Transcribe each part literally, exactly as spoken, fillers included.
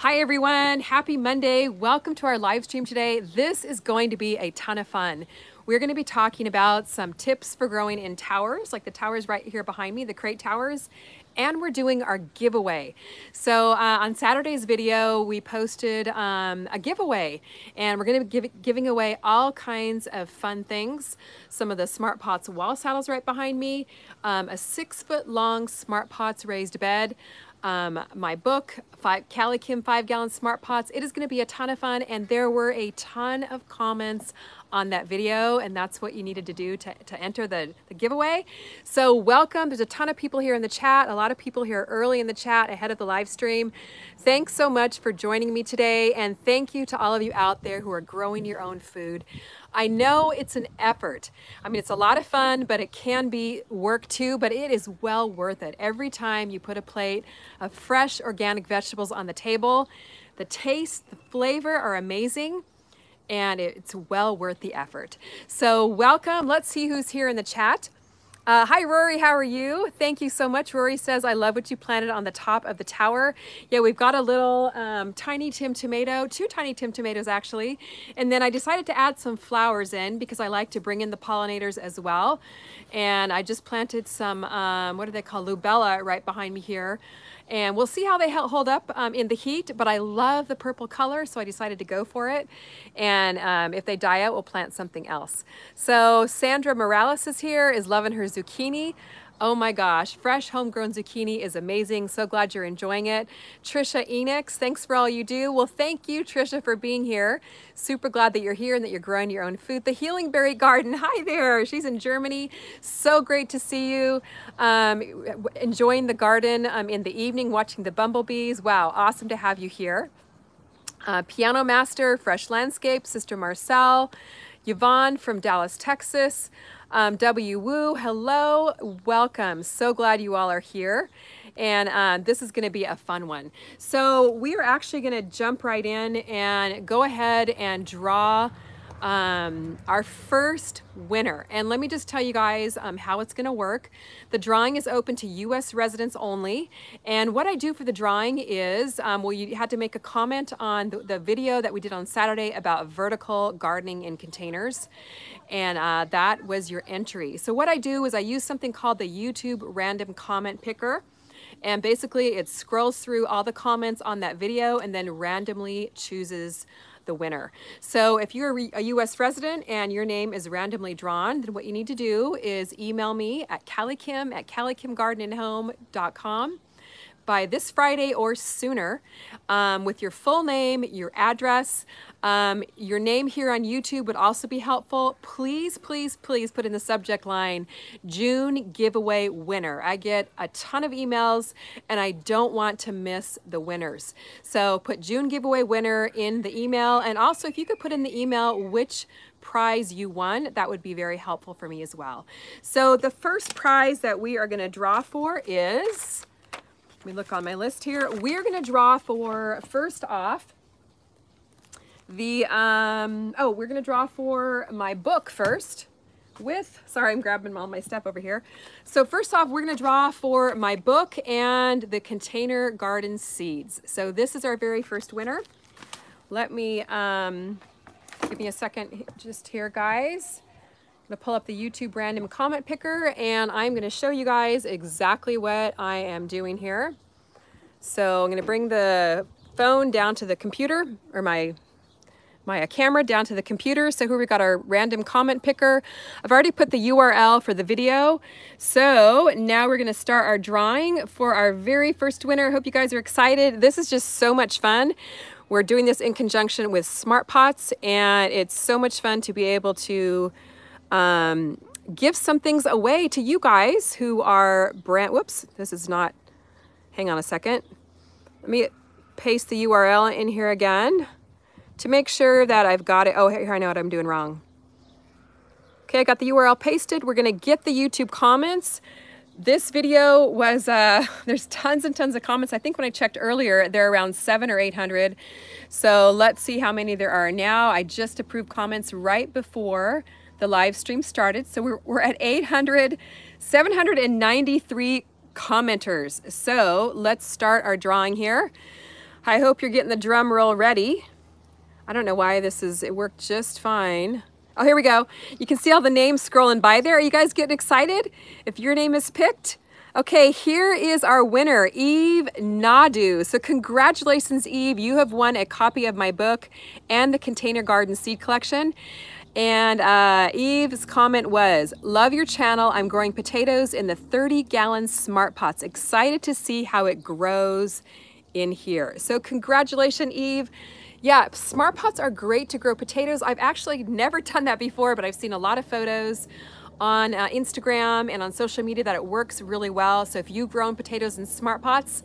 Hi everyone, happy Monday. Welcome to our live stream today. This is going to be a ton of fun. We're going to be talking about some tips for growing in towers, like the towers right here behind me, the crate towers, and we're doing our giveaway. So uh, on Saturday's video, we posted um, a giveaway, and we're gonna be give, giving away all kinds of fun things. Some of the Smart Pots wall saddles right behind me, um, a six foot long Smart Pots raised bed, um, my book, five, CaliKim five gallon Smart Pots. It is gonna be a ton of fun, and there were a ton of comments on that video, and that's what you needed to do to, to enter the, the giveaway. So welcome. There's a ton of people here in the chat, a lot of people here early in the chat ahead of the live stream. Thanks so much for joining me today, and thank you to all of you out there who are growing your own food. I know it's an effort. I mean, it's a lot of fun, but it can be work too, but it is well worth it. Every time you put a plate of fresh organic vegetables on the table, the taste, the flavor are amazing, and it's well worth the effort. So welcome. Let's see who's here in the chat. Uh, hi, Rory. How are you? Thank you so much. Rory says, I love what you planted on the top of the tower. Yeah, we've got a little um, Tiny Tim tomato, two Tiny Tim tomatoes actually. And then I decided to add some flowers in because I like to bring in the pollinators as well. And I just planted some, um, what do they call, Lubella right behind me here. And we'll see how they hold up um, in the heat, but I love the purple color, so I decided to go for it. And um, if they die out, we'll plant something else. So Sandra Morales is here, is loving her zucchini. Oh my gosh, fresh homegrown zucchini is amazing. So glad you're enjoying it. Trisha Enix, thanks for all you do. Well, thank you, Trisha, for being here. Super glad that you're here and that you're growing your own food. The Healing Berry Garden, hi there. She's in Germany. So great to see you. Um, enjoying the garden um, in the evening, watching the bumblebees. Wow, awesome to have you here. Uh, Piano Master, Fresh Landscape, Sister Marcel, Yvonne from Dallas, Texas. Um, W. Wu, hello, welcome. So glad you all are here. And um, this is gonna be a fun one. So we are actually gonna jump right in and go ahead and draw um, our first winner. And let me just tell you guys um, how it's gonna work. The drawing is open to U S residents only. And what I do for the drawing is, um, well, you had to make a comment on the, the video that we did on Saturday about vertical gardening in containers. And uh, that was your entry. So what I do is I use something called the YouTube Random Comment Picker. And basically it scrolls through all the comments on that video and then randomly chooses the winner. So if you're a U S resident and your name is randomly drawn, then what you need to do is email me at CaliKim at CaliKim garden and home dot com by this Friday or sooner um, with your full name, your address. Um, your name here on YouTube would also be helpful. Please, please, please put in the subject line, June giveaway winner. I get a ton of emails and I don't want to miss the winners. So put June giveaway winner in the email. And also if you could put in the email which prize you won, that would be very helpful for me as well. So the first prize that we are gonna draw for is, let me look on my list here. We're gonna draw for, first off, the um oh we're gonna draw for my book first with sorry I'm grabbing all my stuff over here. So first off, we're gonna draw for my book and the container garden seeds. So this is our very first winner. Let me um give me a second just here, guys. I'm gonna pull up the YouTube random comment picker and I'm gonna show you guys exactly what I am doing here. So I'm gonna bring the phone down to the computer, or my my camera down to the computer. So here we got our random comment picker. I've already put the U R L for the video. So now we're gonna start our drawing for our very first winner. I hope you guys are excited. This is just so much fun. We're doing this in conjunction with Smart Pots, and it's so much fun to be able to um, give some things away to you guys who are brand, whoops, this is not, hang on a second. Let me paste the U R L in here again to make sure that I've got it. Oh, here, I know what I'm doing wrong. Okay, I got the U R L pasted. We're gonna get the YouTube comments. This video was, uh, there's tons and tons of comments. I think when I checked earlier, they're around seven or eight hundred. So let's see how many there are now. I just approved comments right before the live stream started. So we're, we're at eight hundred, seven hundred ninety-three commenters. So let's start our drawing here. I hope you're getting the drum roll ready. I don't know why this is, it worked just fine. Oh, here we go. You can see all the names scrolling by there. Are you guys getting excited if your name is picked? Okay, here is our winner, Eve Nadu. So congratulations, Eve. You have won a copy of my book and the Container Garden Seed Collection. And uh, Eve's comment was, love your channel. I'm growing potatoes in the thirty gallon Smart Pots. Excited to see how it grows in here. So congratulations, Eve. Yeah, Smart Pots are great to grow potatoes. I've actually never done that before, but I've seen a lot of photos on uh, Instagram and on social media that it works really well. So if you've grown potatoes in Smart Pots,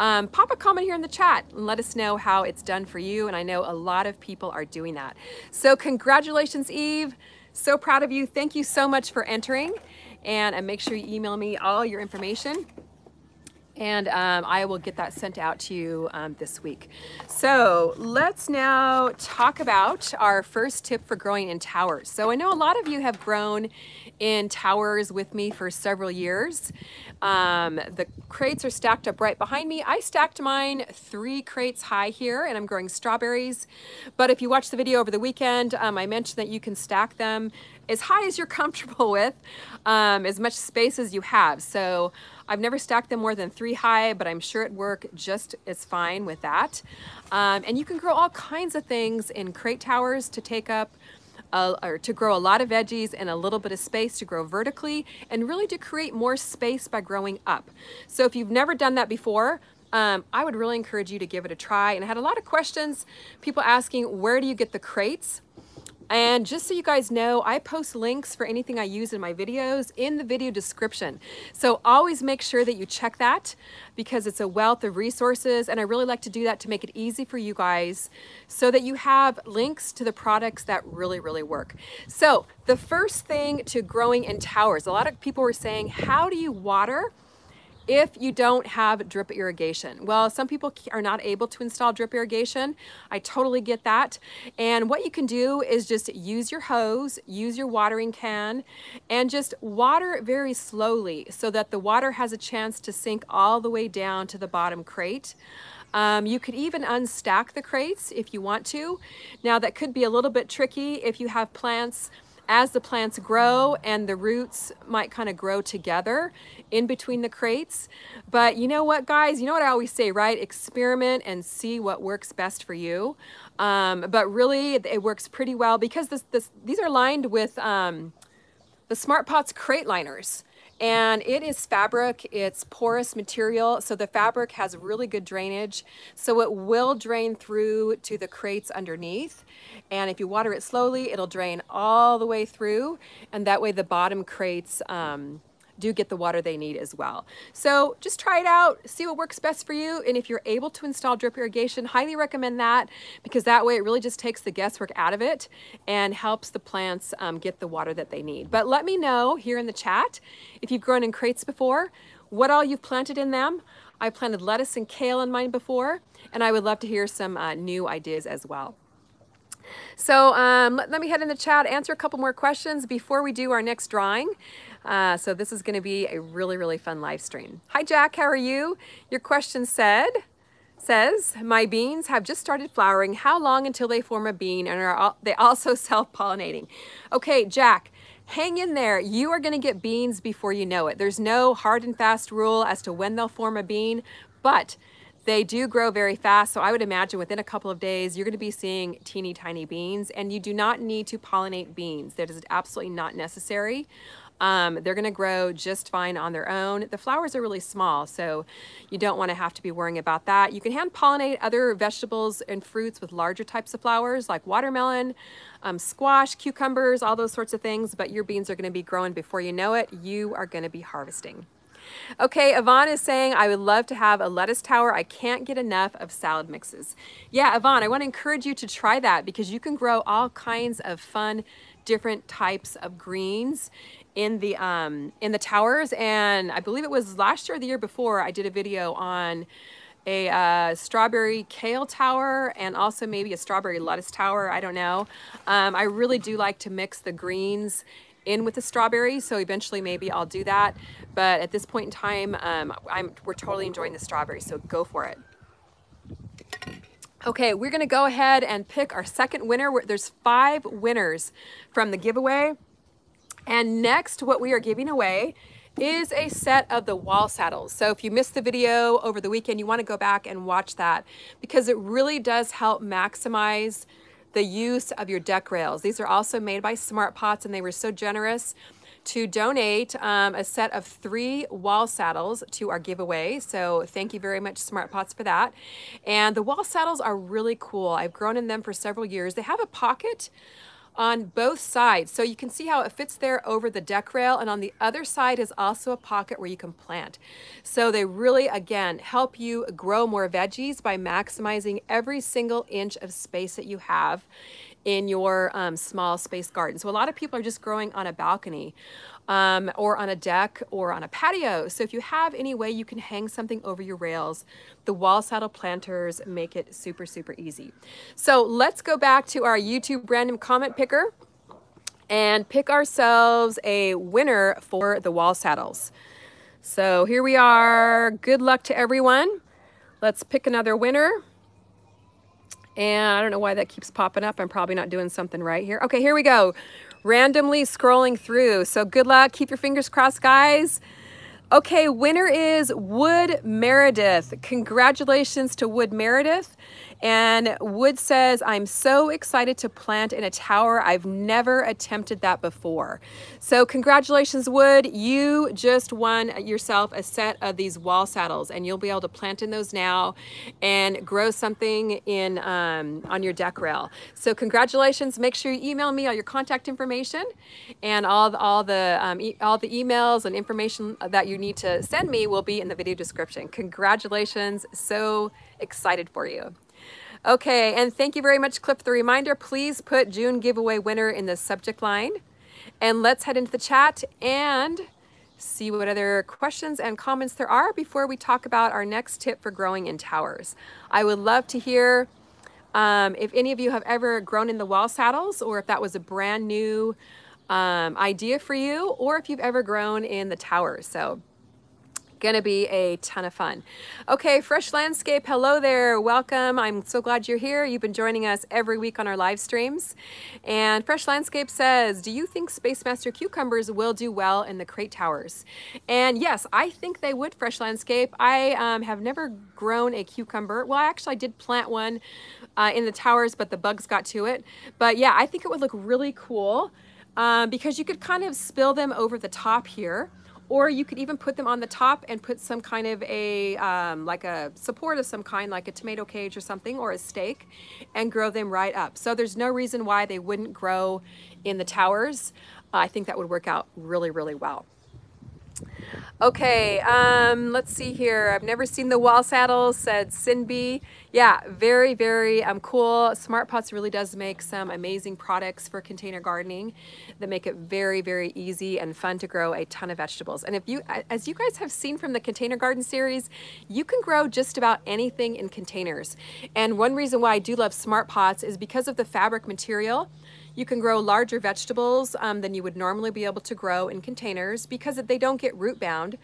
um, pop a comment here in the chat and let us know how it's done for you. And I know a lot of people are doing that. So congratulations, Eve. So proud of you. Thank you so much for entering. And, and make sure you email me all your information. And um, I will get that sent out to you um, this week. So let's now talk about our first tip for growing in towers. So I know a lot of you have grown in towers with me for several years. Um, the crates are stacked up right behind me. I stacked mine three crates high here, and I'm growing strawberries. But if you watch the video over the weekend, um, I mentioned that you can stack them as high as you're comfortable with, um, as much space as you have. So I've never stacked them more than three high, but I'm sure it worked just as fine with that. Um, and you can grow all kinds of things in crate towers to take up Uh, or to grow a lot of veggies and a little bit of space to grow vertically, and really to create more space by growing up. So if you've never done that before, um, I would really encourage you to give it a try. And I had a lot of questions, people asking, where do you get the crates? And just so you guys know, I post links for anything I use in my videos in the video description. So always make sure that you check that, because it's a wealth of resources. And I really like to do that to make it easy for you guys so that you have links to the products that really, really work. So the first thing to growing in towers, a lot of people were saying, how do you water if you don't have drip irrigation? Well, some people are not able to install drip irrigation. I totally get that. And what you can do is just use your hose, use your watering can, and just water very slowly so that the water has a chance to sink all the way down to the bottom crate. Um, you could even unstack the crates if you want to. Now, that could be a little bit tricky if you have plants. As the plants grow and the roots might kind of grow together in between the crates. But you know what, guys? You know what I always say, right? Experiment and see what works best for you. Um, but really, it works pretty well because this, this, these are lined with um, the Smart Pots crate liners. And it is fabric, it's porous material, so the fabric has really good drainage, so it will drain through to the crates underneath. And if you water it slowly, it'll drain all the way through, and that way the bottom crates um, do get the water they need as well. So just try it out, see what works best for you. And if you're able to install drip irrigation, highly recommend that, because that way it really just takes the guesswork out of it and helps the plants um, get the water that they need. But let me know here in the chat if you've grown in crates before, what all you've planted in them. I planted lettuce and kale in mine before, and I would love to hear some uh, new ideas as well. So um, let, let me head in the chat, answer a couple more questions before we do our next drawing. Uh, so this is going to be a really, really fun live stream. Hi, Jack. How are you? Your question said, says, my beans have just started flowering. How long until they form a bean and are all, they also self-pollinating? Okay, Jack, hang in there. You are going to get beans before you know it. There's no hard and fast rule as to when they'll form a bean, but they do grow very fast, so I would imagine within a couple of days, you're gonna be seeing teeny tiny beans, and you do not need to pollinate beans. That is absolutely not necessary. Um, they're gonna grow just fine on their own. The flowers are really small, so you don't wanna have to be worrying about that. You can hand pollinate other vegetables and fruits with larger types of flowers, like watermelon, um, squash, cucumbers, all those sorts of things, but your beans are gonna be growing before you know it. You are gonna be harvesting. Okay, Yvonne is saying, I would love to have a lettuce tower. I can't get enough of salad mixes. Yeah, Yvonne, I want to encourage you to try that, because you can grow all kinds of fun, different types of greens in the, um, in the towers. And I believe it was last year or the year before, I did a video on a uh, strawberry kale tower, and also maybe a strawberry lettuce tower. I don't know. Um, I really do like to mix the greens in with the strawberries, so eventually maybe I'll do that. But at this point in time, um, I'm, we're totally enjoying the strawberries, so go for it. Okay, we're gonna go ahead and pick our second winner. There's five winners from the giveaway. And next, what we are giving away is a set of the wall saddles. So if you missed the video over the weekend, you wanna go back and watch that because it really does help maximize the use of your deck rails. These are also made by Smart Pots, and they were so generous to donate um, a set of three wall saddles to our giveaway. So thank you very much, Smart Pots, for that. And the wall saddles are really cool. I've grown in them for several years. They have a pocket on both sides, so you can see how it fits there over the deck rail, and on the other side is also a pocket where you can plant. So they really, again, help you grow more veggies by maximizing every single inch of space that you have in your um, small space garden. So a lot of people are just growing on a balcony um, or on a deck or on a patio. So if you have any way you can hang something over your rails, the wall saddle planters make it super, super easy. So let's go back to our YouTube random comment picker and pick ourselves a winner for the wall saddles. So here we are. Good luck to everyone. Let's pick another winner. And I don't know why that keeps popping up. I'm probably not doing something right here. Okay, here we go. Randomly scrolling through. So good luck. Keep your fingers crossed, guys. Okay, winner is Wood Meredith. Congratulations to Wood Meredith. And Wood says, I'm so excited to plant in a tower. I've never attempted that before. So congratulations, Wood. You just won yourself a set of these wall saddles, and you'll be able to plant in those now and grow something in um, on your deck rail. So congratulations. Make sure you email me all your contact information and all the, all the, um, e all the emails and information that you need to send me will be in the video description. Congratulations. So excited for you. Okay, and thank you very much, Cliff, for the reminder. Please put June giveaway winner in the subject line. And let's head into the chat and see what other questions and comments there are before we talk about our next tip for growing in towers. I would love to hear um, if any of you have ever grown in the wall saddles, or if that was a brand new um, idea for you, or if you've ever grown in the towers. So gonna be a ton of fun. Okay, Fresh Landscape, hello there, welcome. I'm so glad you're here. You've been joining us every week on our live streams. And Fresh Landscape says, do you think Space Master cucumbers will do well in the crate towers? And yes, I think they would, Fresh Landscape. I um, have never grown a cucumber. Well, I actually did plant one uh, in the towers, but the bugs got to it. But yeah, I think it would look really cool um, because you could kind of spill them over the top here, or you could even put them on the top and put some kind of a, um, like a support of some kind, like a tomato cage or something, or a stake, and grow them right up. So there's no reason why they wouldn't grow in the towers. Uh, I think that would work out really, really well. Okay, um, let's see here. I've never seen the wall saddles, said Sinby. Yeah, very, very um, cool. Smart Pots really does make some amazing products for container gardening that make it very, very easy and fun to grow a ton of vegetables. And if you, as you guys have seen from the container garden series, you can grow just about anything in containers. And one reason why I do love Smart Pots is because of the fabric material. You can grow larger vegetables um, than you would normally be able to grow in containers because they don't get root bound.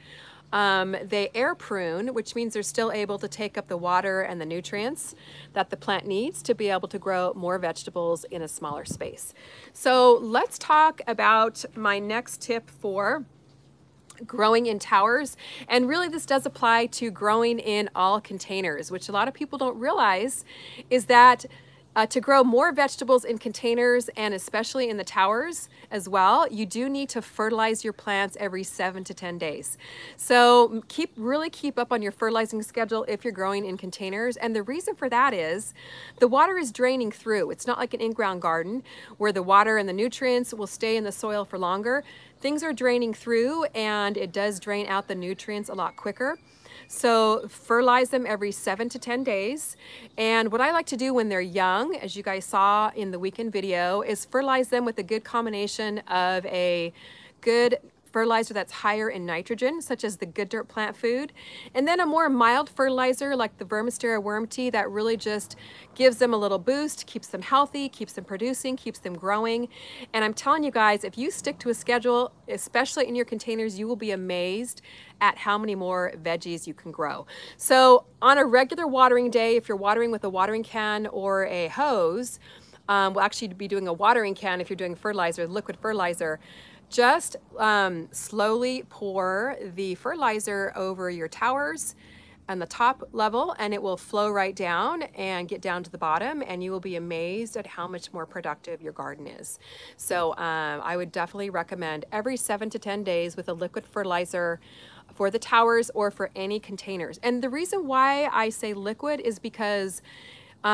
Um, they air prune, which means they're still able to take up the water and the nutrients that the plant needs to be able to grow more vegetables in a smaller space. So let's talk about my next tip for growing in towers. And really this does apply to growing in all containers, which a lot of people don't realize is that Uh, to grow more vegetables in containers, and especially in the towers as well, you do need to fertilize your plants every seven to ten days. So keep really keep up on your fertilizing schedule if you're growing in containers. And the reason for that is the water is draining through. It's not like an in-ground garden where the water and the nutrients will stay in the soil for longer. Things are draining through, and it does drain out the nutrients a lot quicker. So fertilize them every seven to ten days. And what I like to do when they're young, as you guys saw in the weekend video, is fertilize them with a good combination of a good fertilizer that's higher in nitrogen, such as the Good Dirt plant food, and then a more mild fertilizer like the Vermisterra worm tea that really just gives them a little boost, keeps them healthy, keeps them producing, keeps them growing. And I'm telling you guys, if you stick to a schedule, especially in your containers, you will be amazed at how many more veggies you can grow. So on a regular watering day, if you're watering with a watering can or a hose, um, we'll actually be doing a watering can if you're doing fertilizer, liquid fertilizer, just um, slowly pour the fertilizer over your towers on the top level, and it will flow right down and get down to the bottom, and you will be amazed at how much more productive your garden is. So um, I would definitely recommend every seven to ten days with a liquid fertilizer for the towers or for any containers. And the reason why I say liquid is because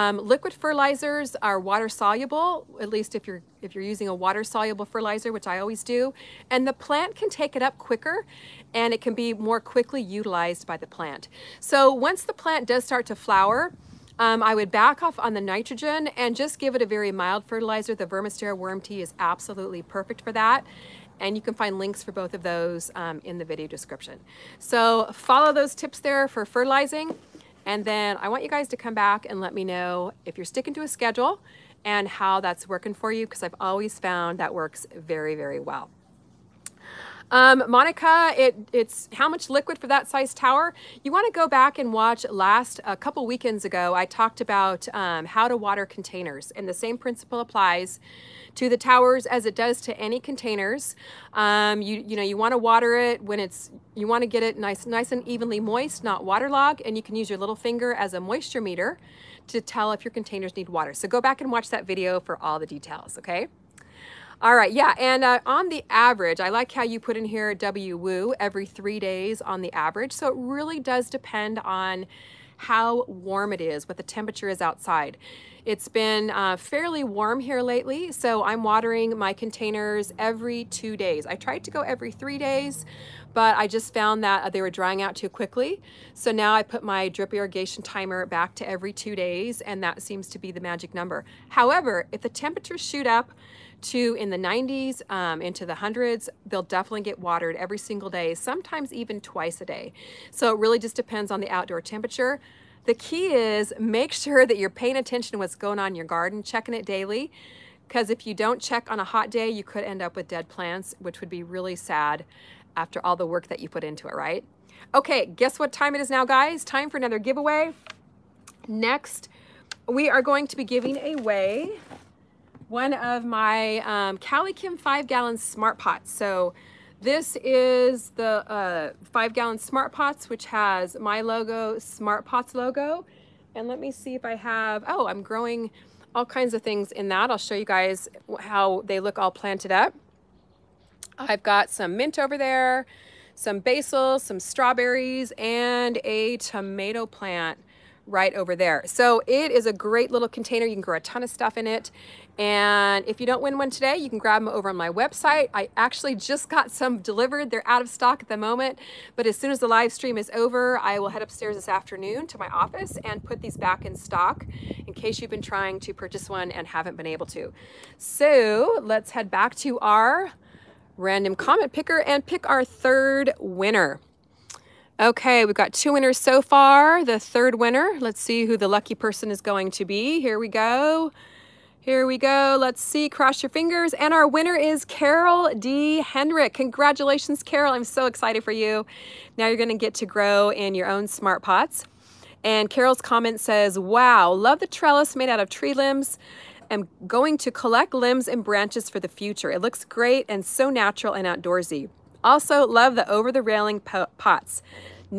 Um, liquid fertilizers are water soluble, at least if you're if you're using a water soluble fertilizer, which I always do, and the plant can take it up quicker and it can be more quickly utilized by the plant. So once the plant does start to flower, Um, I would back off on the nitrogen and just give it a very mild fertilizer. The Vermisterra worm tea is absolutely perfect for that. And you can find links for both of those um, in the video description. So follow those tips there for fertilizing. And then I want you guys to come back and let me know if you're sticking to a schedule and how that's working for you, because I've always found that works very, very well. Um, Monica, it, it's how much liquid for that size tower? You want to go back and watch last, a couple weekends ago, I talked about um, how to water containers, and the same principle applies to the towers as it does to any containers. Um, you, you know, you want to water it when it's, you want to get it nice, nice and evenly moist, not waterlogged, and you can use your little finger as a moisture meter to tell if your containers need water. So go back and watch that video for all the details, okay? All right, yeah, and uh, on the average, I like how you put in here W W O O every three days on the average. So it really does depend on how warm it is, what the temperature is outside. It's been uh, fairly warm here lately, so I'm watering my containers every two days. I tried to go every three days, but I just found that they were drying out too quickly. So now I put my drip irrigation timer back to every two days, and that seems to be the magic number. However, if the temperatures shoot up to in the nineties, um, into the hundreds, they'll definitely get watered every single day, sometimes even twice a day. So it really just depends on the outdoor temperature. The key is make sure that you're paying attention to what's going on in your garden, checking it daily, because if you don't check on a hot day, you could end up with dead plants, which would be really sad after all the work that you put into it, right? Okay, guess what time it is now, guys? Time for another giveaway. Next, we are going to be giving away one of my um, CaliKim five gallon Smart Pots. So this is the uh, five gallon Smart Pots, which has my logo, Smart Pots logo. And let me see if I have, oh, I'm growing all kinds of things in that. I'll show you guys how they look all planted up. I've got some mint over there, some basil, some strawberries, and a tomato plant right over there. So it is a great little container. You can grow a ton of stuff in it. And if you don't win one today, you can grab them over on my website. I actually just got some delivered. They're out of stock at the moment, but as soon as the live stream is over, I will head upstairs this afternoon to my office and put these back in stock in case you've been trying to purchase one and haven't been able to. So let's head back to our random comment picker and pick our third winner. Okay, we've got two winners so far. The third winner, let's see who the lucky person is going to be. Here we go. Here we go. Let's see. Cross your fingers. And our winner is Carol D. Hendrick. Congratulations, Carol. I'm so excited for you. Now you're going to get to grow in your own Smart Pots. And Carol's comment says, wow, love the trellis made out of tree limbs. I'm going to collect limbs and branches for the future. It looks great and so natural and outdoorsy. Also, love the over-the-railing pots.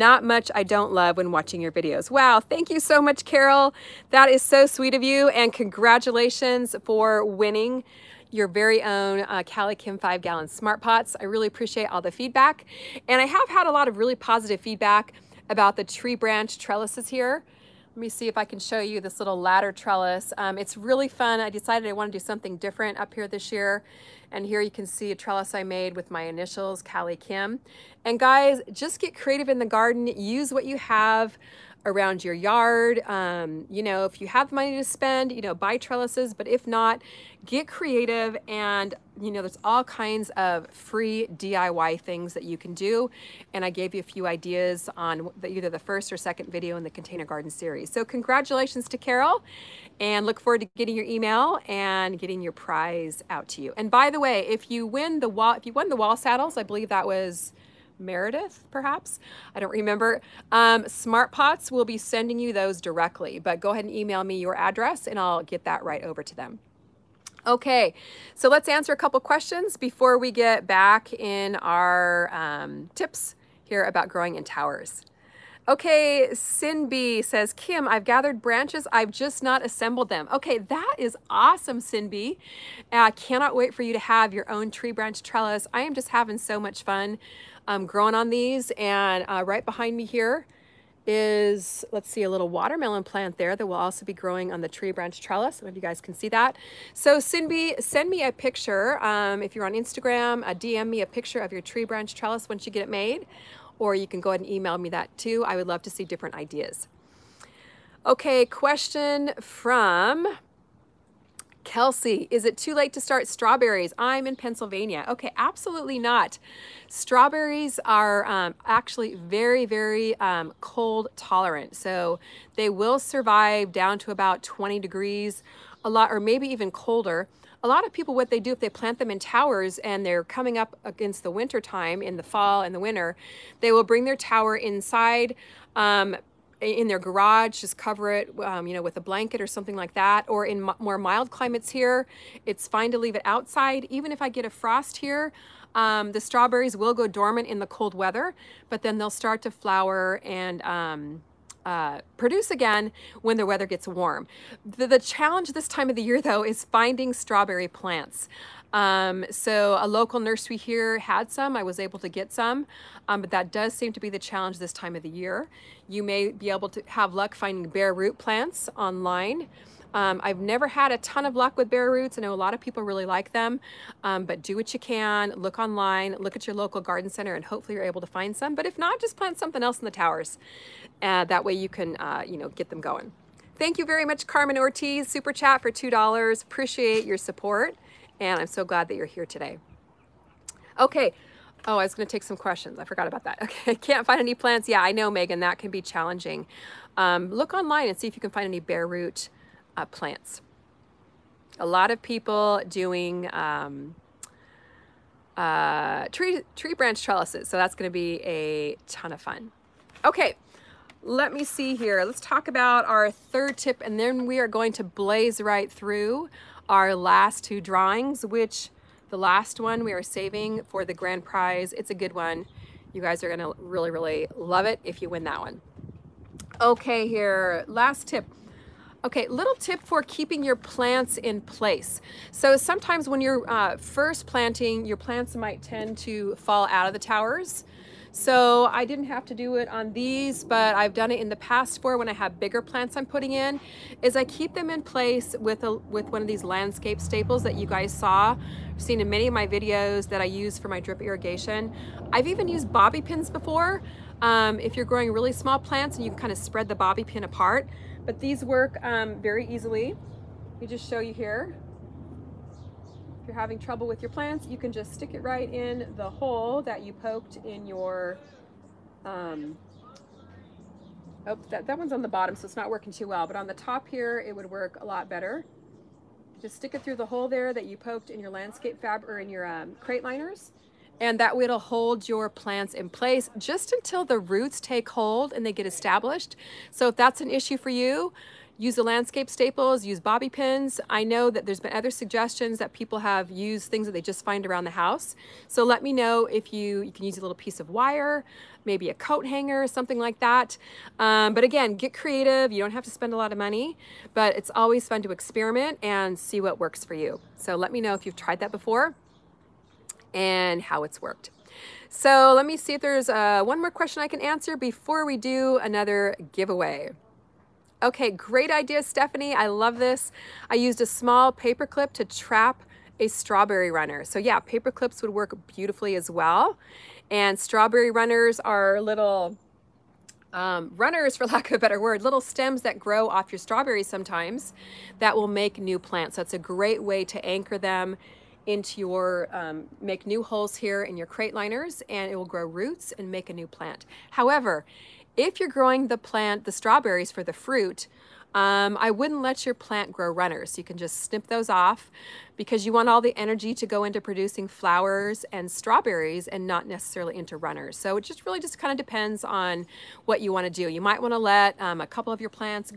Not much I don't love when watching your videos. Wow, thank you so much, Carol. That is so sweet of you, and congratulations for winning your very own uh, CaliKim five gallon Smart Pots. I really appreciate all the feedback, and I have had a lot of really positive feedback about the tree branch trellises here. Let me see if I can show you this little ladder trellis. Um, it's really fun. I decided I want to do something different up here this year. And here you can see a trellis I made with my initials, CaliKim. And guys, just get creative in the garden. Use what you have. around your yard. Um, you know, if you have money to spend, you know, buy trellises, but if not, get creative. And you know, there's all kinds of free D I Y things that you can do. And I gave you a few ideas on the, either the first or second video in the Container Garden series. So congratulations to Carol, and look forward to getting your email and getting your prize out to you. And by the way, if you win the wall, if you won the wall saddles, I believe that was Meredith, perhaps, I don't remember. Um, Smart Pots will be sending you those directly, but go ahead and email me your address and I'll get that right over to them. Okay, so let's answer a couple questions before we get back in our um, tips here about growing in towers. Okay, Sin B says, Kim, I've gathered branches, I've just not assembled them. Okay, that is awesome, Sin B. I uh, cannot wait for you to have your own tree branch trellis. I am just having so much fun um, growing on these. And uh, right behind me here is, let's see, a little watermelon plant there that will also be growing on the tree branch trellis. I don't know if you guys can see that. So Sinbi, send me a picture. Um, if you're on Instagram, uh, D M me a picture of your tree branch trellis once you get it made, or you can go ahead and email me that too. I would love to see different ideas. Okay, question from Kelsey. Is it too late to start strawberries? I'm in Pennsylvania. Okay, absolutely not. Strawberries are um, actually very, very um, cold tolerant. So they will survive down to about twenty degrees a lot, or maybe even colder. A lot of people, what they do if they plant them in towers and they're coming up against the winter time in the fall and the winter, they will bring their tower inside, um, in their garage, just cover it, um, you know, with a blanket or something like that. Or in more mild climates here, it's fine to leave it outside. Even if I get a frost here, um, the strawberries will go dormant in the cold weather, but then they'll start to flower and um, uh, produce again when the weather gets warm. The, the challenge this time of the year, though, is finding strawberry plants. Um, so a local nursery here had some, I was able to get some, um, but that does seem to be the challenge this time of the year. You may be able to have luck finding bare root plants online. Um, I've never had a ton of luck with bare roots. I know a lot of people really like them, um, but do what you can, look online, look at your local garden center, and hopefully you're able to find some. But if not, just plant something else in the towers. Uh, that way you can, uh, you know, get them going. Thank you very much, Carmen Ortiz, super chat for two dollars. Appreciate your support. And I'm so glad that you're here today. Okay. Oh, I was going to take some questions. I forgot about that. Okay. Can't find any plants. Yeah, I know, Megan, that can be challenging. Um, look online and see if you can find any bare root uh, plants. A lot of people doing um, uh, tree, tree branch trellises. So that's going to be a ton of fun. Okay. Let me see here. Let's talk about our third tip, and then we are going to blaze right through our last two drawings, which the last one we are saving for the grand prize. It's a good one. You guys are gonna really, really love it if you win that one. Okay, here, last tip. Okay, little tip for keeping your plants in place. So sometimes when you're uh, first planting, your plants might tend to fall out of the towers. So I didn't have to do it on these, but I've done it in the past for when I have bigger plants I'm putting in, is I keep them in place with a with one of these landscape staples that you guys saw, I've seen in many of my videos that I use for my drip irrigation. I've even used bobby pins before. Um, if you're growing really small plants, and you can kind of spread the bobby pin apart, but these work um, very easily. Let me just show you here. If you're having trouble with your plants, you can just stick it right in the hole that you poked in your, um, oh, that, that one's on the bottom, so it's not working too well, but on the top here, it would work a lot better. Just stick it through the hole there that you poked in your landscape fab or in your um, crate liners, and that way it'll hold your plants in place just until the roots take hold and they get established. So if that's an issue for you, use the landscape staples, use bobby pins. I know that there's been other suggestions that people have used things that they just find around the house. So let me know if you, you can use a little piece of wire, maybe a coat hanger or something like that. Um, but again, get creative. You don't have to spend a lot of money, but it's always fun to experiment and see what works for you. So let me know if you've tried that before and how it's worked. So let me see if there's uh, one more question I can answer before we do another giveaway. Okay, great idea, Stephanie. I love this. I used a small paper clip to trap a strawberry runner. So yeah, paper clips would work beautifully as well. And strawberry runners are little um, runners, for lack of a better word, little stems that grow off your strawberries sometimes that will make new plants. That's a great way to anchor them into your, um, make new holes here in your crate liners, and it will grow roots and make a new plant. However, if you're growing the plant, the strawberries for the fruit, um, I wouldn't let your plant grow runners. You can just snip those off because you want all the energy to go into producing flowers and strawberries and not necessarily into runners. So it just really just kind of depends on what you want to do. You might want to let um, a couple of your plants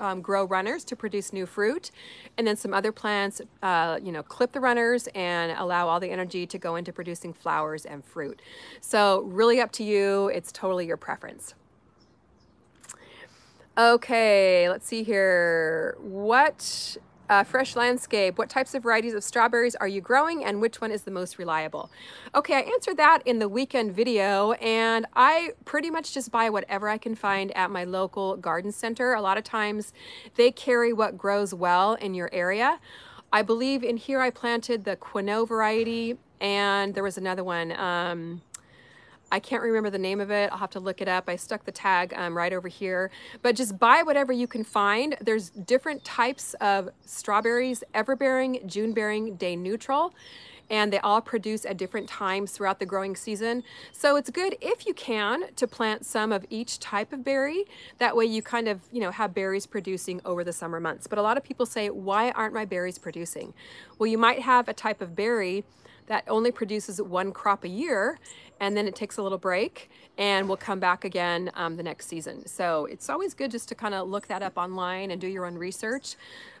Um, grow runners to produce new fruit, and then some other plants, uh, you know, clip the runners and allow all the energy to go into producing flowers and fruit. So really up to you. It's totally your preference. Okay, let's see here. What uh, fresh landscape, what types of varieties of strawberries are you growing, and which one is the most reliable? Okay, I answered that in the weekend video, and I pretty much just buy whatever I can find at my local garden center. A lot of times they carry what grows well in your area. I believe in here I planted the Quinoa variety, and there was another one. Um, I can't remember the name of it. I'll have to look it up. I stuck the tag um, right over here, but just buy whatever you can find. There's different types of strawberries, everbearing, June-bearing, day neutral, and they all produce at different times throughout the growing season. So it's good if you can to plant some of each type of berry. That way you kind of, you know, have berries producing over the summer months. But a lot of people say, why aren't my berries producing? Well, you might have a type of berry that only produces one crop a year, and then it takes a little break and will come back again um, the next season. So it's always good just to kind of look that up online and do your own research,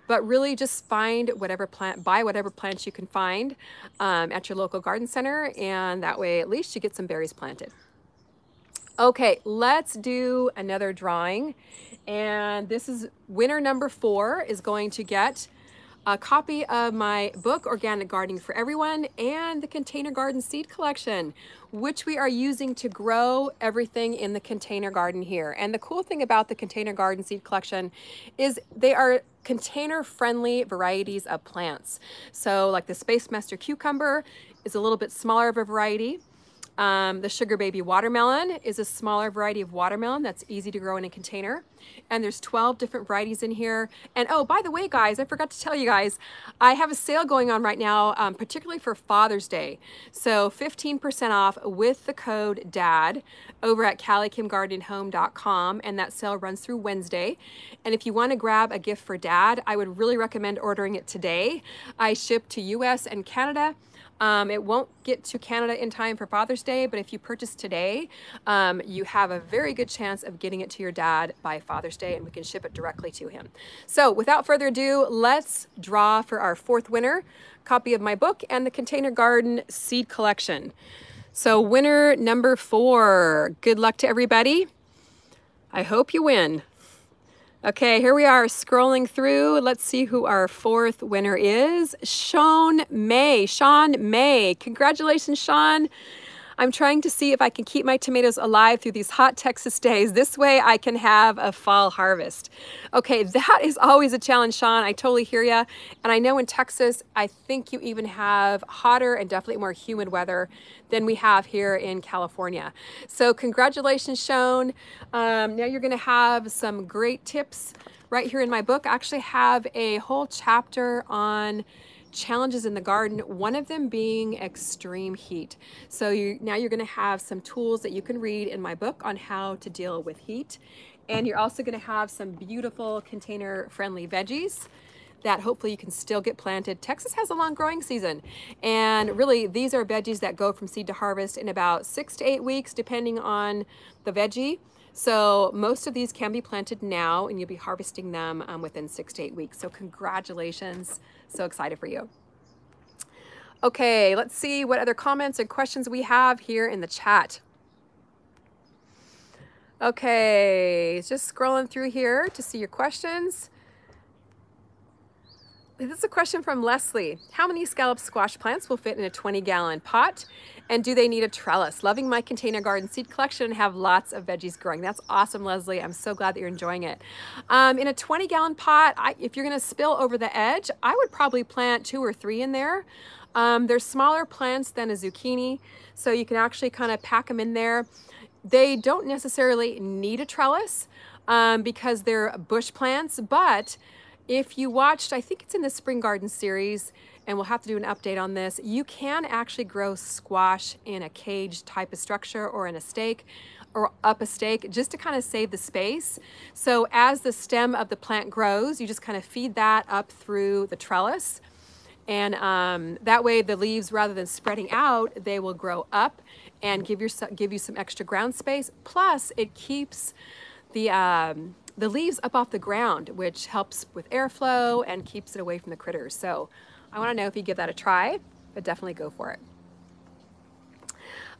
but really just find whatever plant, buy whatever plants you can find um, at your local garden center, and that way at least you get some berries planted. Okay, let's do another drawing. And this is winner number four is going to get a copy of my book, Organic Gardening for Everyone, and the Container Garden Seed Collection, which we are using to grow everything in the container garden here. And the cool thing about the Container Garden Seed Collection is they are container-friendly varieties of plants. So like the Space Master cucumber is a little bit smaller of a variety. Um, the Sugar Baby watermelon is a smaller variety of watermelon that's easy to grow in a container. And there's twelve different varieties in here. And oh, by the way, guys, I forgot to tell you guys, I have a sale going on right now, um, particularly for Father's Day. So fifteen percent off with the code DAD over at Cali Kim Garden Home dot com. And that sale runs through Wednesday. And if you want to grab a gift for Dad, I would really recommend ordering it today. I ship to U S and Canada. Um, it won't get to Canada in time for Father's Day, but if you purchase today, um, you have a very good chance of getting it to your dad by Father's Day, and we can ship it directly to him. So without further ado, let's draw for our fourth winner, copy of my book and the Container Garden Seed Collection. So winner number four, good luck to everybody. I hope you win. Okay, here we are scrolling through. Let's see who our fourth winner is. Sean May. Sean May. Congratulations, Sean. I'm trying to see if I can keep my tomatoes alive through these hot Texas days. This way I can have a fall harvest. Okay, that is always a challenge, Sean. I totally hear you. And I know in Texas, I think you even have hotter and definitely more humid weather than we have here in California. So congratulations, Sean. Um, now you're gonna have some great tips right here in my book. I actually have a whole chapter on challenges in the garden, one of them being extreme heat. So you, now you're going to have some tools that you can read in my book on how to deal with heat. And you're also going to have some beautiful container-friendly veggies that hopefully you can still get planted. Texas has a long growing season, and really these are veggies that go from seed to harvest in about six to eight weeks depending on the veggie. So most of these can be planted now, and you'll be harvesting them um, within six to eight weeks. So congratulations. So excited for you. Okay, let's see what other comments and questions we have here in the chat. Okay, just scrolling through here to see your questions. This is a question from Leslie. How many scallop squash plants will fit in a twenty gallon pot? And do they need a trellis? Loving my Container Garden Seed Collection and have lots of veggies growing. That's awesome, Leslie. I'm so glad that you're enjoying it. Um, in a twenty gallon pot, I, if you're gonna spill over the edge, I would probably plant two or three in there. Um, they're smaller plants than a zucchini, so you can actually kind of pack them in there. They don't necessarily need a trellis um, because they're bush plants, but if you watched, I think it's in the spring garden series, and we'll have to do an update on this, you can actually grow squash in a cage type of structure or in a stake or up a stake just to kind of save the space. So as the stem of the plant grows, you just kind of feed that up through the trellis. And um, that way the leaves, rather than spreading out, they will grow up and give, your, give you some extra ground space. Plus it keeps the, um, the leaves up off the ground, which helps with airflow and keeps it away from the critters. So I wanna know if you give that a try, but definitely go for it.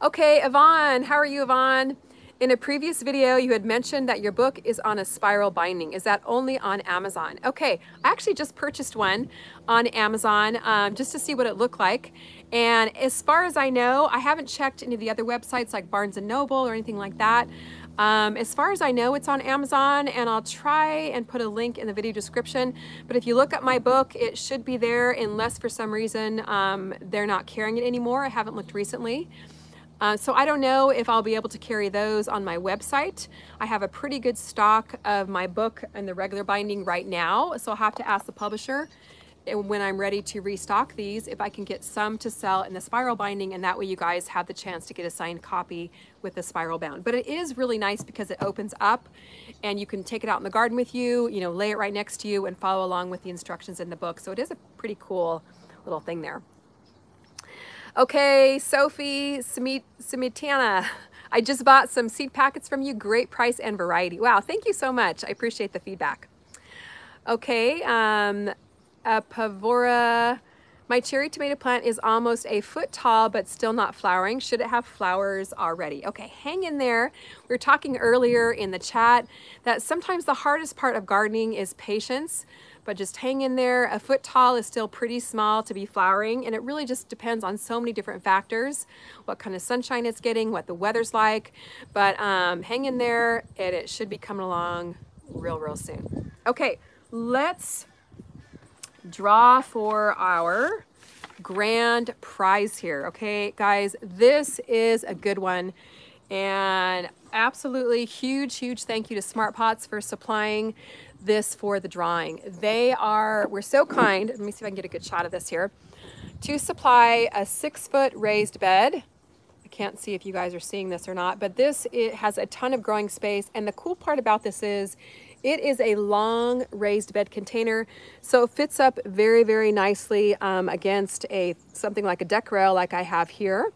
Okay, Yvonne, how are you, Yvonne? In a previous video, you had mentioned that your book is on a spiral binding. Is that only on Amazon? Okay, I actually just purchased one on Amazon um, just to see what it looked like. And as far as I know, I haven't checked any of the other websites like Barnes and Noble or anything like that. Um, as far as I know, it's on Amazon, and I'll try and put a link in the video description. But if you look up my book, it should be there, unless for some reason um, they're not carrying it anymore. I haven't looked recently. Uh, so I don't know if I'll be able to carry those on my website. I have a pretty good stock of my book and the regular binding right now, so I'll have to ask the publisher when I'm ready to restock these if I can get some to sell in the spiral binding, and that way you guys have the chance to get a signed copy with the spiral bound. But it is really nice because it opens up and you can take it out in the garden with you, you know, lay it right next to you and follow along with the instructions in the book. So it is a pretty cool little thing there. Okay, Sophie Smitana, I just bought some seed packets from you. Great price and variety. Wow, thank you so much. I appreciate the feedback. Okay, um, uh, Pavora, my cherry tomato plant is almost a foot tall, but still not flowering. Should it have flowers already? Okay, hang in there. We were talking earlier in the chat that sometimes the hardest part of gardening is patience. But just hang in there. A foot tall is still pretty small to be flowering, and it really just depends on so many different factors, what kind of sunshine it's getting, what the weather's like, but um, hang in there, and it should be coming along real, real soon. Okay, let's draw for our grand prize here, okay, guys? This is a good one, and absolutely huge, huge thank you to Smart Pots for supplying this for the drawing. They are, we're so kind, let me see if I can get a good shot of this here, to supply a six foot raised bed. I can't see if you guys are seeing this or not, but this, it has a ton of growing space. And the cool part about this is it is a long raised bed container, so it fits up very, very nicely um, against a something like a deck rail like I have here.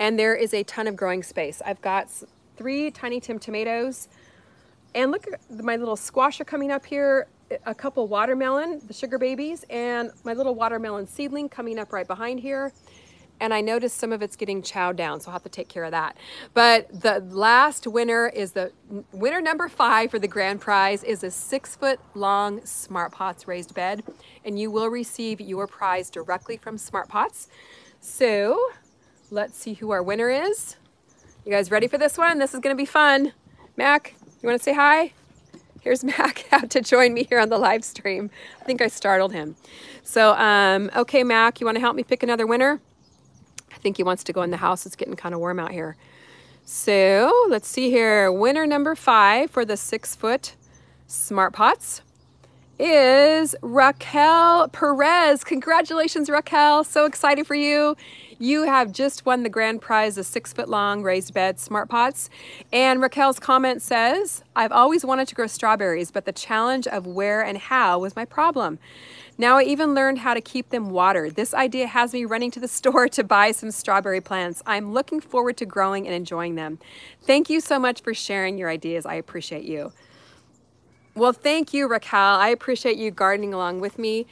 And there is a ton of growing space. I've got three Tiny Tim tomatoes, and look at my little squash are coming up here, a couple watermelon, the sugar babies, and my little watermelon seedling coming up right behind here. And I noticed some of it's getting chowed down, so I'll have to take care of that. But the last winner is the winner number five for the grand prize is a six foot long Smart Pots raised bed. And you will receive your prize directly from Smart Pots. So let's see who our winner is. You guys ready for this one? This is gonna be fun. Mac, you want to say hi? Here's Mac out to join me here on the live stream. I think I startled him. So, um, okay, Mac, you want to help me pick another winner? I think he wants to go in the house. It's getting kind of warm out here. So let's see here. Winner number five for the six foot Smart Pots is Raquel Perez. Congratulations, Raquel. So excited for you. You have just won the grand prize, a six foot long raised bed Smart Pots. And Raquel's comment says, I've always wanted to grow strawberries, but the challenge of where and how was my problem. Now I even learned how to keep them watered. This idea has me running to the store to buy some strawberry plants. I'm looking forward to growing and enjoying them. Thank you so much for sharing your ideas. I appreciate you. Well, thank you, Raquel. I appreciate you gardening along with me.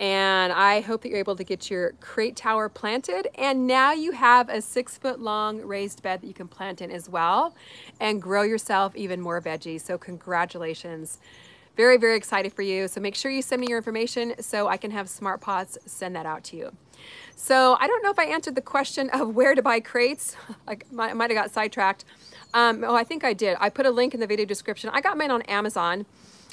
And I hope that you're able to get your crate tower planted. And now you have a six foot long raised bed that you can plant in as well and grow yourself even more veggies. So congratulations. Very, very excited for you. So make sure you send me your information so I can have Smart Pots send that out to you. So I don't know if I answered the question of where to buy crates. I might have got sidetracked. Um, oh, I think I did. I put a link in the video description. I got mine on Amazon.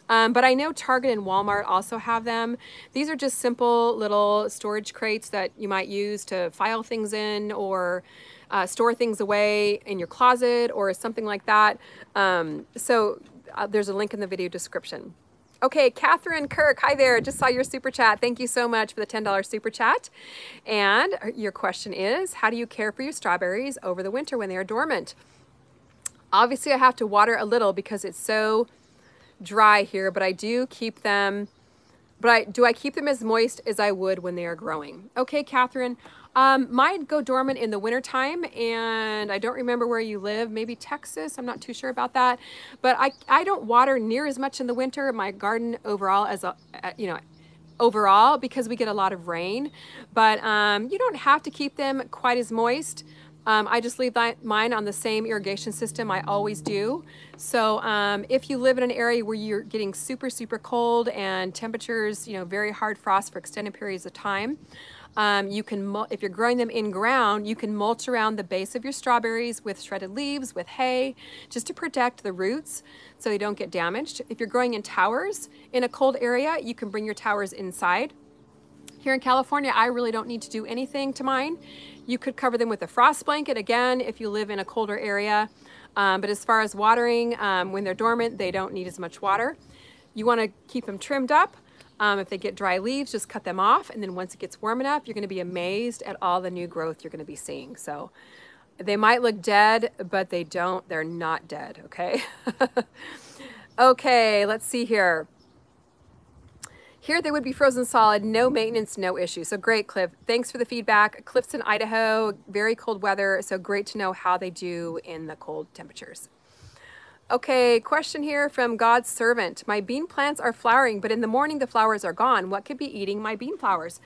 Um, but I know Target and Walmart also have them. These are just simple little storage crates that you might use to file things in or uh, store things away in your closet or something like that. Um, so uh, there's a link in the video description. Okay, Catherine Kirk, hi there. Just saw your super chat. Thank you so much for the ten dollar super chat. And your question is, how do you care for your strawberries over the winter when they are dormant? Obviously, I have to water a little because it's so dry here, but I do keep them, but I, do I keep them as moist as I would when they are growing? Okay, Catherine, um, mine go dormant in the wintertime, and I don't remember where you live, maybe Texas, I'm not too sure about that, but I, I don't water near as much in the winter, my garden overall as a, you know, overall, because we get a lot of rain, but um, you don't have to keep them quite as moist. Um, I just leave that, mine on the same irrigation system I always do. So um, if you live in an area where you're getting super, super cold and temperatures, you know, very hard frost for extended periods of time, um, you can, if you're growing them in ground, you can mulch around the base of your strawberries with shredded leaves, with hay, just to protect the roots so they don't get damaged. If you're growing in towers in a cold area, you can bring your towers inside. Here in California, I really don't need to do anything to mine. You could cover them with a frost blanket, again, if you live in a colder area. Um, but as far as watering, um, when they're dormant, they don't need as much water. You wanna keep them trimmed up. Um, if they get dry leaves, just cut them off. And then once it gets warm enough, you're gonna be amazed at all the new growth you're gonna be seeing. So they might look dead, but they don't, they're not dead, okay? Okay, let's see here. Here they would be frozen solid, no maintenance, no issue. So great, Cliff. Thanks for the feedback. Cliff's in Idaho, very cold weather, so great to know how they do in the cold temperatures. Okay, question here from God's Servant. My bean plants are flowering, but in the morning the flowers are gone. What could be eating my bean flowers?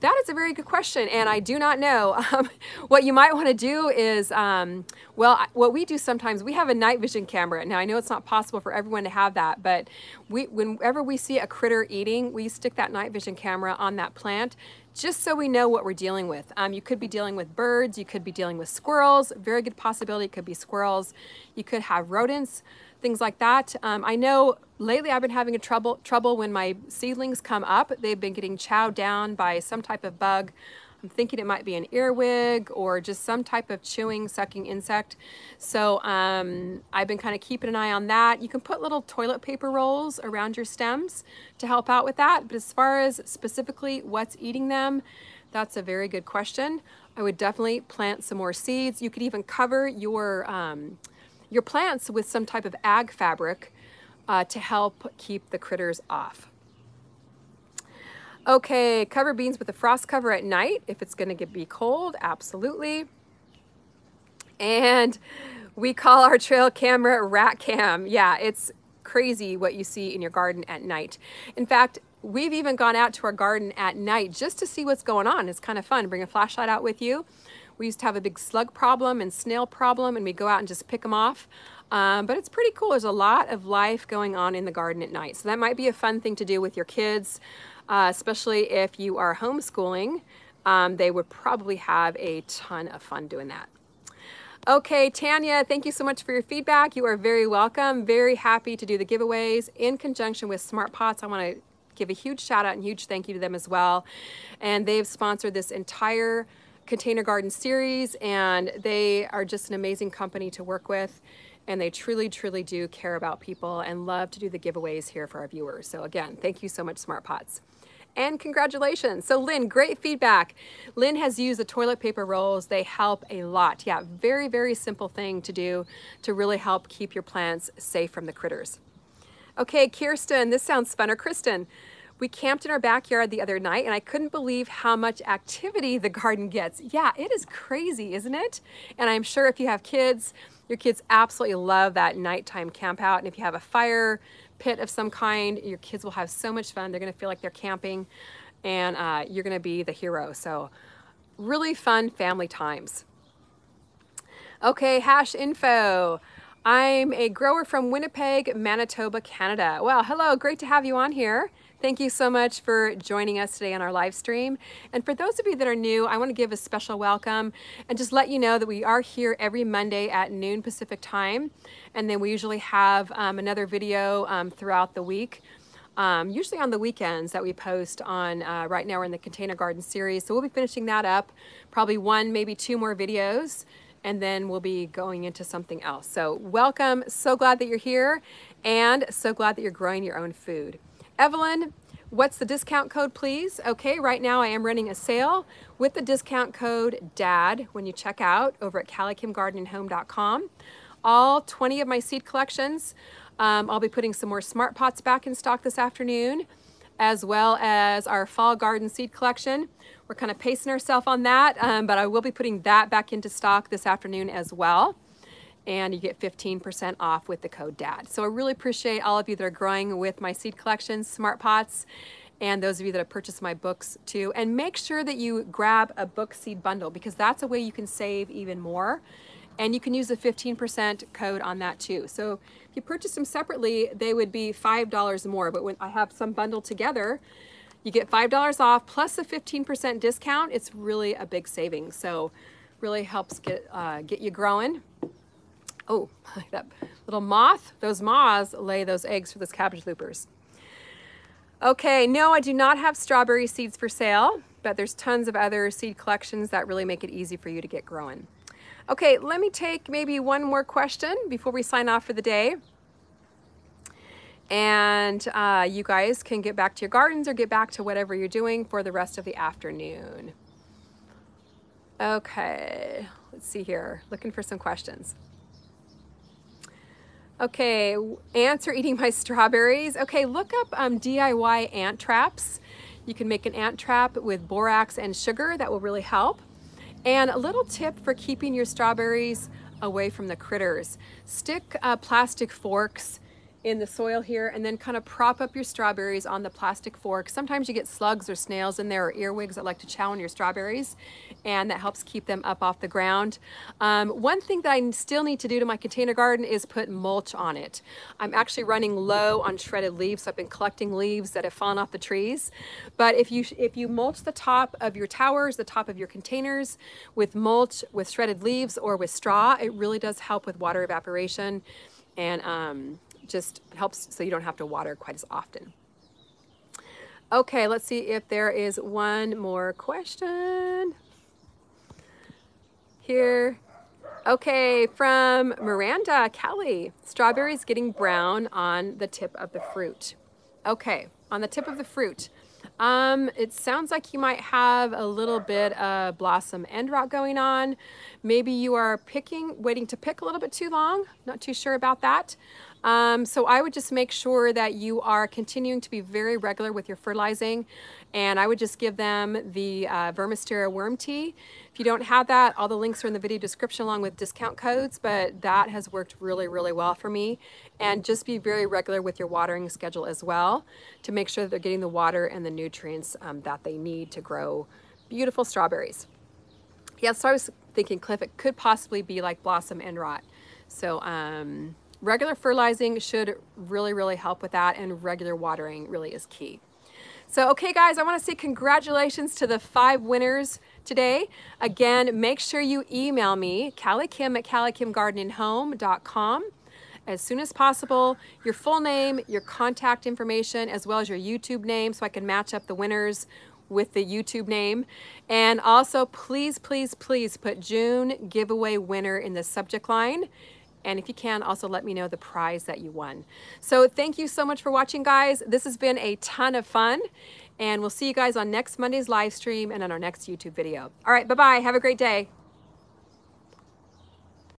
That is a very good question, and I do not know. Um, what you might want to do is, um, well, what we do sometimes, we have a night vision camera. Now, I know it's not possible for everyone to have that, but we, whenever we see a critter eating, we stick that night vision camera on that plant just so we know what we're dealing with. Um, you could be dealing with birds, you could be dealing with squirrels, very good possibility it could be squirrels. You could have rodents, things like that. Um, I know lately I've been having a trouble, trouble when my seedlings come up. They've been getting chowed down by some type of bug. I'm thinking it might be an earwig or just some type of chewing, sucking insect. So um, I've been kind of keeping an eye on that. You can put little toilet paper rolls around your stems to help out with that. But as far as specifically what's eating them, that's a very good question. I would definitely plant some more seeds. You could even cover your, um, your plants with some type of ag fabric uh, to help keep the critters off. Okay, cover beans with a frost cover at night if it's gonna get, be cold, absolutely. And we call our trail camera rat cam. Yeah, it's crazy what you see in your garden at night. In fact, we've even gone out to our garden at night just to see what's going on. It's kind of fun, bring a flashlight out with you. We used to have a big slug problem and snail problem, and we go out and just pick them off. Um, but it's pretty cool. There's a lot of life going on in the garden at night. So that might be a fun thing to do with your kids, uh, especially if you are homeschooling. Um, they would probably have a ton of fun doing that. Okay, Tanya, thank you so much for your feedback. You are very welcome. Very happy to do the giveaways in conjunction with Smart Pots. I want to give a huge shout out and huge thank you to them as well. And they've sponsored this entire container garden series, and they are just an amazing company to work with, and they truly truly do care about people and love to do the giveaways here for our viewers. So again, thank you so much, Smart Pots, and congratulations. So Lynn, great feedback. Lynn has used the toilet paper rolls. They help a lot. Yeah, very very simple thing to do to really help keep your plants safe from the critters. Okay, Kirsten, this sounds fun. Or Kristen, we camped in our backyard the other night, and I couldn't believe how much activity the garden gets. Yeah, it is crazy, isn't it? And I'm sure if you have kids, your kids absolutely love that nighttime camp out. And if you have a fire pit of some kind, your kids will have so much fun. They're gonna feel like they're camping, and uh, you're gonna be the hero. So really fun family times. Okay, hash info. I'm a grower from Winnipeg, Manitoba, Canada. Well, hello, great to have you on here. Thank you so much for joining us today on our live stream. And for those of you that are new, I want to give a special welcome and just let you know that we are here every Monday at noon Pacific time. And then we usually have um, another video um, throughout the week um, usually on the weekends that we post on. Uh, right now we're in the Container Garden series, so we'll be finishing that up, probably one, maybe two more videos, and then we'll be going into something else. So welcome, so glad that you're here, and so glad that you're growing your own food. Evelyn, what's the discount code, please? Okay, right now I am running a sale with the discount code D A D when you check out over at Cali Kim Garden and Home dot com. All twenty of my seed collections. Um, I'll be putting some more Smart Pots back in stock this afternoon, as well as our fall garden seed collection. We're kind of pacing ourselves on that, um, but I will be putting that back into stock this afternoon as well. And you get fifteen percent off with the code D A D. So I really appreciate all of you that are growing with my seed collections, Smart Pots, and those of you that have purchased my books too. And make sure that you grab a book seed bundle, because that's a way you can save even more. And you can use the fifteen percent code on that too. So if you purchase them separately, they would be five dollars more. But when I have some bundled together, you get five dollars off plus a fifteen percent discount. It's really a big savings. So really helps get, uh, get you growing. Oh, that little moth, those moths lay those eggs for those cabbage loopers. Okay, no, I do not have strawberry seeds for sale, but there's tons of other seed collections that really make it easy for you to get growing. Okay, let me take maybe one more question before we sign off for the day. And uh, you guys can get back to your gardens or get back to whatever you're doing for the rest of the afternoon. Okay, let's see here, looking for some questions. Okay, ants are eating my strawberries. Okay, look up um, D I Y ant traps. You can make an ant trap with borax and sugar. That will really help. And a little tip for keeping your strawberries away from the critters. Stick uh, plastic forks in the soil here and then kind of prop up your strawberries on the plastic fork. Sometimes you get slugs or snails in there or earwigs that like to chow on your strawberries, and that helps keep them up off the ground. Um, one thing that I still need to do to my container garden is put mulch on it. I'm actually running low on shredded leaves, so I've been collecting leaves that have fallen off the trees. But if you, if you mulch the top of your towers, the top of your containers with mulch, with shredded leaves or with straw, it really does help with water evaporation and um, just helps so you don't have to water quite as often. Okay, let's see if there is one more question here. Okay, from Miranda Kelly. Strawberries getting brown on the tip of the fruit. Okay, on the tip of the fruit. Um, it sounds like you might have a little bit of blossom end rot going on. Maybe you are picking, waiting to pick a little bit too long. Not too sure about that. Um, so I would just make sure that you are continuing to be very regular with your fertilizing, and I would just give them the uh, Vermisterra worm tea. If you don't have that, all the links are in the video description along with discount codes, but that has worked really, really well for me. And just be very regular with your watering schedule as well to make sure that they're getting the water and the nutrients um, that they need to grow beautiful strawberries. Yeah, so I was thinking, Cliff, it could possibly be like blossom end rot. So, um... regular fertilizing should really, really help with that, and regular watering really is key. So, okay guys, I wanna say congratulations to the five winners today. Again, make sure you email me, Cali Kim at Cali Kim Garden and Home dot com, as soon as possible, your full name, your contact information, as well as your YouTube name, so I can match up the winners with the YouTube name. And also, please, please, please put June giveaway winner in the subject line. And if you can, also let me know the prize that you won. So thank you so much for watching, guys. This has been a ton of fun, and we'll see you guys on next Monday's live stream and on our next YouTube video. All right, bye-bye. Have a great day.